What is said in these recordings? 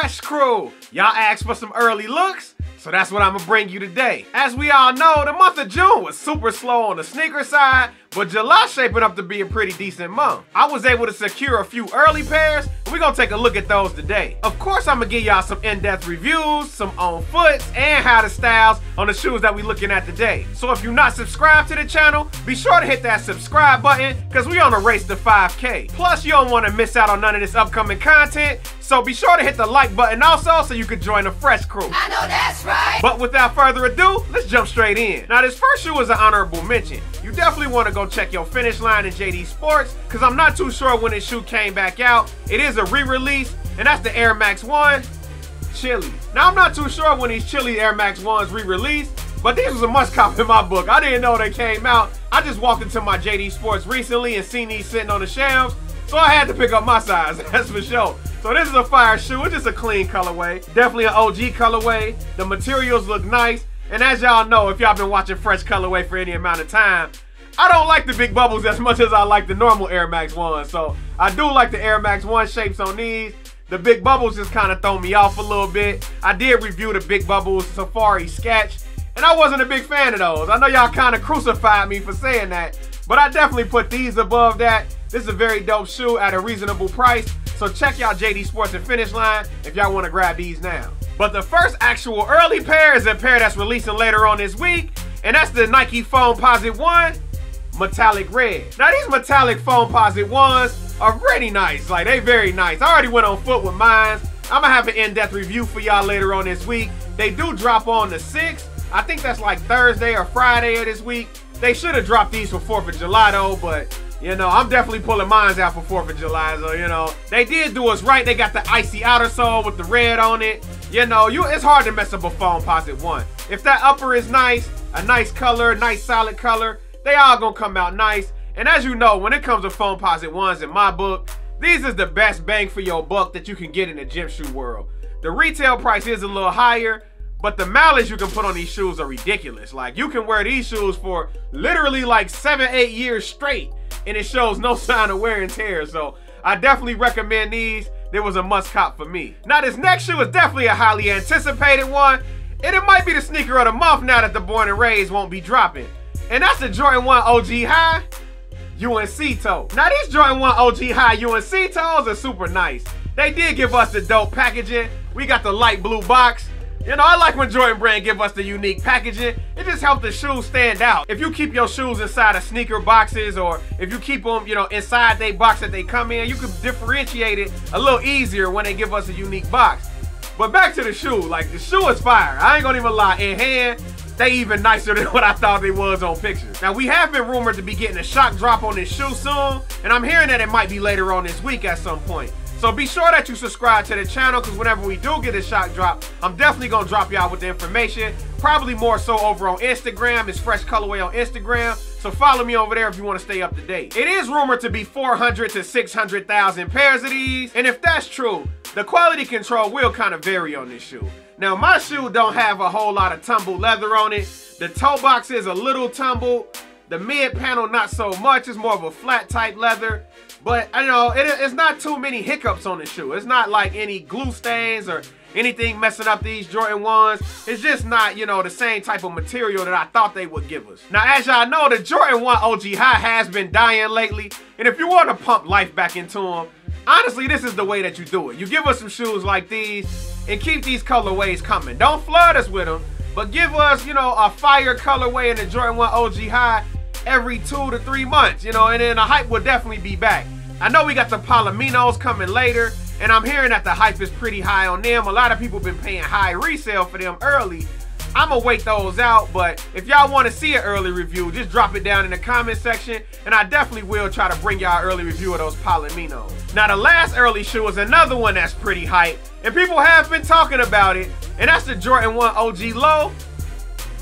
Fresh Crew. Y'all asked for some early looks, so that's what I'ma bring you today. As we all know, the month of June was super slow on the sneaker side, but July shaping up to be a pretty decent month. I was able to secure a few early pairs, and we're gonna take a look at those today. Of course, I'ma give y'all some in-depth reviews, some on foots, and how to styles on the shoes that we looking at today. So if you're not subscribed to the channel, be sure to hit that subscribe button, cause we on a race to 5K. Plus, you don't wanna miss out on none of this upcoming content, so be sure to hit the like button also so you can join the Fresh Crew. I know that's right! But without further ado, let's jump straight in. Now this first shoe is an honorable mention. You definitely wanna go check your Finish Line and JD Sports, because I'm not too sure when this shoe came back out. It is a re-release, and that's the Air Max 1 Chili. Now, I'm not too sure when these Chili Air Max 1s re-released, but these was a must cop in my book. I didn't know they came out. I just walked into my JD Sports recently and seen these sitting on the shelves, so I had to pick up my size, that's for sure. So this is a fire shoe. It's just a clean colorway, definitely an OG colorway. The materials look nice, and as y'all know, if y'all been watching Fresh Colorway for any amount of time, I don't like the Big Bubbles as much as I like the normal Air Max 1, so I do like the Air Max 1 shapes on these. The Big Bubbles just kind of throw me off a little bit. I did review the Big Bubbles Safari Sketch, and I wasn't a big fan of those. I know y'all kind of crucified me for saying that, but I definitely put these above that. This is a very dope shoe at a reasonable price, so check y'all JD Sports and Finish Line if y'all want to grab these now. But the first actual early pair is a pair that's releasing later on this week, and that's the Nike Foamposite One Metallic Red. Now these metallic Foamposite ones are really nice. Like, they very nice. I already went on foot with mine. I'm gonna have an in-depth review for y'all later on this week. They do drop on the 6th. I think that's like Thursday or Friday of this week. They should have dropped these for 4th of July though, but you know, I'm definitely pulling mines out for 4th of July, so you know. They did do us right. They got the icy outer sole with the red on it. You know, it's hard to mess up a Foamposite one. If that upper is nice, a nice color, nice solid color, they all gonna come out nice. And as you know, when it comes to Foamposite ones in my book, these is the best bang for your buck that you can get in the gym shoe world. The retail price is a little higher, but the mileage you can put on these shoes are ridiculous. Like, you can wear these shoes for literally like 7-8 years straight, and it shows no sign of wear and tear. So I definitely recommend these. They was a must cop for me. Now this next shoe is definitely a highly anticipated one, and it might be the sneaker of the month now that the Born and Raised won't be dropping. And that's the Jordan 1 OG High UNC Toe. Now these Jordan 1 OG High UNC Toes are super nice. They did give us the dope packaging. We got the light blue box. You know, I like when Jordan Brand give us the unique packaging. It just helps the shoes stand out. If you keep your shoes inside of sneaker boxes, or if you keep them, you know, inside they box that they come in, you can differentiate it a little easier when they give us a unique box. But back to the shoe. Like, the shoe is fire. I ain't gonna even lie. In hand, they even nicer than what I thought they was on pictures. Now, we have been rumored to be getting a shock drop on this shoe soon, and I'm hearing that it might be later on this week at some point. So be sure that you subscribe to the channel, because whenever we do get a shock drop, I'm definitely gonna drop y'all with the information. Probably more so over on Instagram. It's Fresh Colorway on Instagram, so follow me over there if you want to stay up to date. It is rumored to be 400 to 600,000 pairs of these, and if that's true, the quality control will kind of vary on this shoe. Now, my shoe don't have a whole lot of tumbled leather on it. The toe box is a little tumbled. The mid panel, not so much. It's more of a flat type leather. But, you know, it's not too many hiccups on this shoe. It's not like any glue stains or anything messing up these Jordan 1s. It's just not, you know, the same type of material that I thought they would give us. Now, as y'all know, the Jordan 1 OG High has been dying lately. And if you want to pump life back into them, honestly, this is the way that you do it. You give us some shoes like these and keep these colorways coming. Don't flood us with them, but give us, you know, a fire colorway in the Jordan 1 OG High every 2 to 3 months, you know, and then the hype will definitely be back. I know we got the Palominos coming later, and I'm hearing that the hype is pretty high on them. A lot of people been paying high resale for them early. I'm gonna wait those out, but if y'all want to see an early review, just drop it down in the comment section, and I definitely will try to bring y'all an early review of those Palominos. Now, the last early shoe is another one that's pretty hype, and people have been talking about it, and that's the Jordan 1 OG Low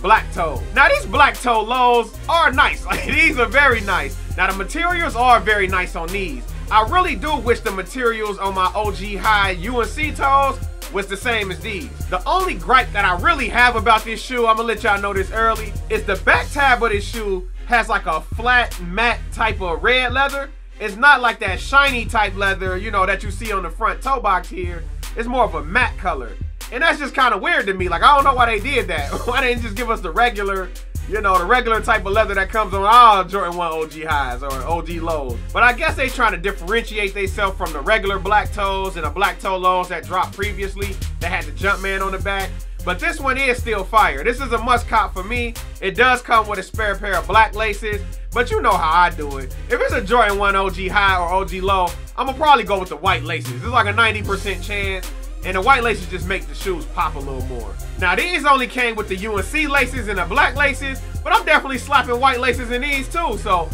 Black Toe. Now, these black toe lows are nice. Like, these are very nice. Now, the materials are very nice on these. I really do wish the materials on my OG High UNC toes was the same as these. The only gripe that I really have about this shoe, I'm gonna let y'all know this early, is the back tab of this shoe has like a flat matte type of red leather. It's not like that shiny type leather, you know, that you see on the front toe box here. It's more of a matte color. And that's just kind of weird to me. Like, I don't know why they did that. Why they didn't just give us the regular, you know, the regular type of leather that comes on all Jordan 1 OG highs or OG lows. But I guess they trying to differentiate themselves from the regular black toes and the black toe lows that dropped previously that had the Jumpman on the back. But this one is still fire. This is a must cop for me. It does come with a spare pair of black laces, but you know how I do it. If it's a Jordan 1 OG high or OG low, I'm gonna probably go with the white laces. It's like a 90% chance. And the white laces just make the shoes pop a little more. Now these only came with the UNC laces and the black laces, but I'm definitely slapping white laces in these too. So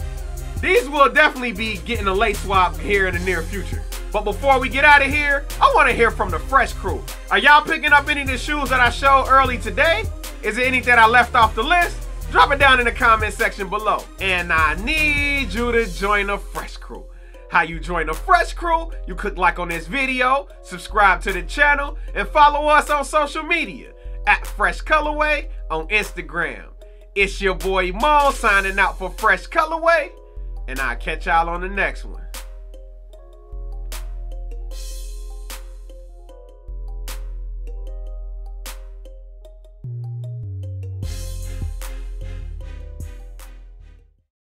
these will definitely be getting a lace swap here in the near future. But before we get out of here, I want to hear from the Fresh crew. Are y'all picking up any of the shoes that I showed early today? Is there anything I left off the list? Drop it down in the comment section below. And I need you to join the Fresh crew. How you join the Fresh crew? You click like on this video, subscribe to the channel, and follow us on social media at Fresh Colorway on Instagram. It's your boy Mo signing out for Fresh Colorway, and I'll catch y'all on the next one.